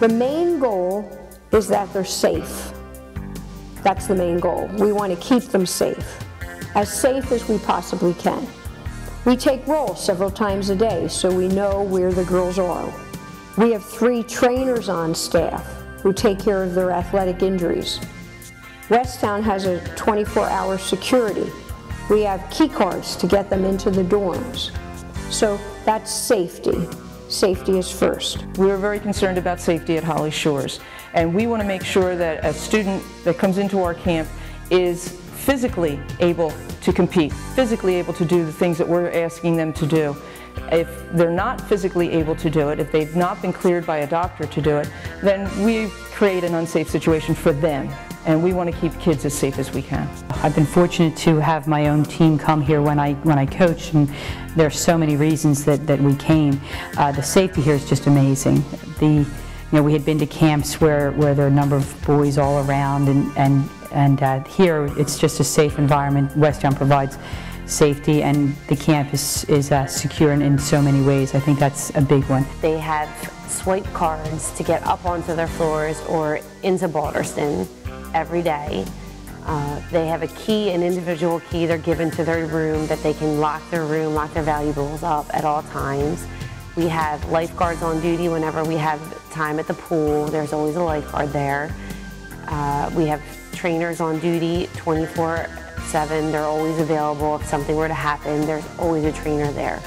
The main goal is that they're safe. That's the main goal. We want to keep them safe as we possibly can. We take rolls several times a day so we know where the girls are. We have 3 trainers on staff who take care of their athletic injuries. Westtown has a 24-hour security. We have key cards to get them into the dorms. So that's safety. Safety is first. We are very concerned about safety at Holly Shores, and we want to make sure that a student that comes into our camp is physically able to compete, physically able to do the things that we're asking them to do. If they're not physically able to do it, if they've not been cleared by a doctor to do it, then we create an unsafe situation for them. And we want to keep kids as safe as we can. I've been fortunate to have my own team come here when I coached, and there are so many reasons that we came. The safety here is just amazing. We had been to camps where there are a number of boys all around, and here it's just a safe environment. Westtown provides safety, and the camp is secure in so many ways. I think that's a big one. They have swipe cards to get up onto their floors or into Balderston every day. They have a key, an individual key they're given to their room that they can lock their room, lock their valuables up at all times. We have lifeguards on duty whenever we have time at the pool. There's always a lifeguard there. We have trainers on duty 24/7. They're always available. If something were to happen, there's always a trainer there.